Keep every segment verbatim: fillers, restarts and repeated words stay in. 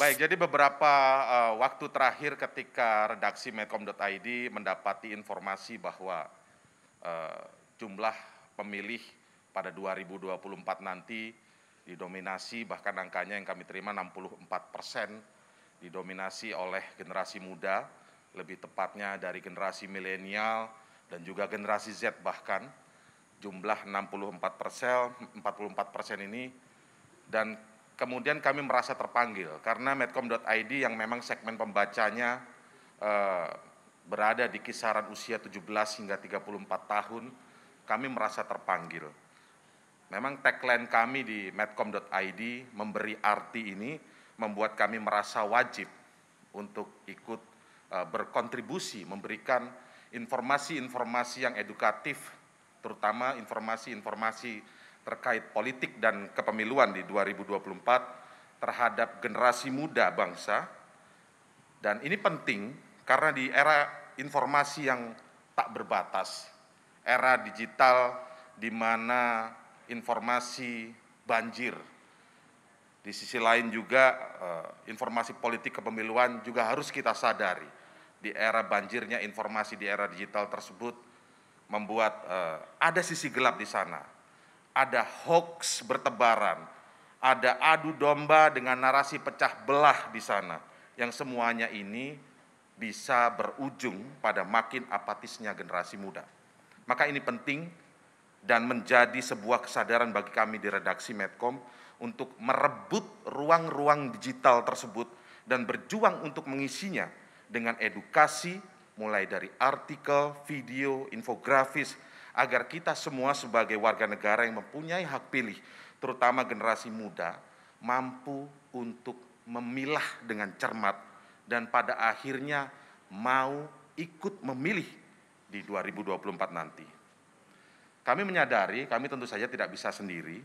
Baik, jadi beberapa uh, waktu terakhir ketika redaksi Medcom dot I D mendapati informasi bahwa uh, jumlah pemilih pada dua ribu dua puluh empat nanti didominasi, bahkan angkanya yang kami terima enam puluh empat persen didominasi oleh generasi muda, lebih tepatnya dari generasi milenial dan juga generasi Z bahkan, jumlah enam puluh empat persen, empat puluh empat persen ini, dan kemudian kami merasa terpanggil karena Medcom dot I D yang memang segmen pembacanya eh, berada di kisaran usia tujuh belas hingga tiga puluh empat tahun, kami merasa terpanggil. Memang tagline kami di Medcom dot I D memberi arti ini, membuat kami merasa wajib untuk ikut eh, berkontribusi, memberikan informasi-informasi yang edukatif, terutama informasi-informasi terkait politik dan kepemiluan di dua ribu dua puluh empat terhadap generasi muda bangsa. Dan ini penting karena di era informasi yang tak berbatas, era digital di mana informasi banjir, di sisi lain juga informasi politik kepemiluan juga harus kita sadari. Di era banjirnya informasi di era digital tersebut membuat ada sisi gelap di sana. Ada hoax bertebaran, ada adu domba dengan narasi pecah belah di sana, yang semuanya ini bisa berujung pada makin apatisnya generasi muda. Maka ini penting dan menjadi sebuah kesadaran bagi kami di redaksi Medcom untuk merebut ruang-ruang digital tersebut dan berjuang untuk mengisinya dengan edukasi, mulai dari artikel, video, infografis, agar kita semua sebagai warga negara yang mempunyai hak pilih, terutama generasi muda, mampu untuk memilah dengan cermat dan pada akhirnya mau ikut memilih di dua ribu dua puluh empat nanti. Kami menyadari, kami tentu saja tidak bisa sendiri,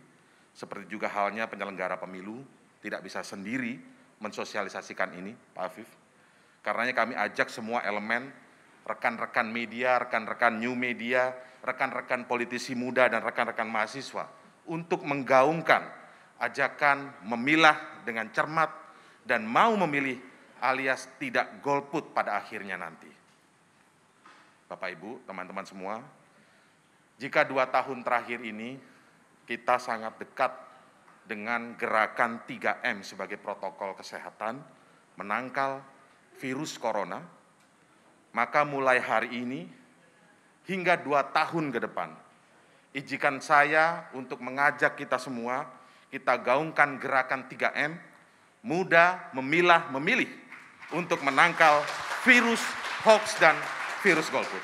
seperti juga halnya penyelenggara pemilu, tidak bisa sendiri mensosialisasikan ini, Pak Afif. Karenanya kami ajak semua elemen, rekan-rekan media, rekan-rekan new media, rekan-rekan politisi muda dan rekan-rekan mahasiswa untuk menggaungkan ajakan memilah dengan cermat dan mau memilih alias tidak golput pada akhirnya nanti. Bapak Ibu, teman-teman semua, jika dua tahun terakhir ini kita sangat dekat dengan gerakan tiga M sebagai protokol kesehatan menangkal virus corona, maka mulai hari ini hingga dua tahun ke depan, izinkan saya untuk mengajak kita semua, kita gaungkan gerakan tiga M, muda, memilah, memilih, untuk menangkal virus hoax dan virus golput.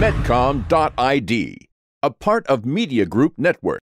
Medcom dot I D, a part of Media Group Network.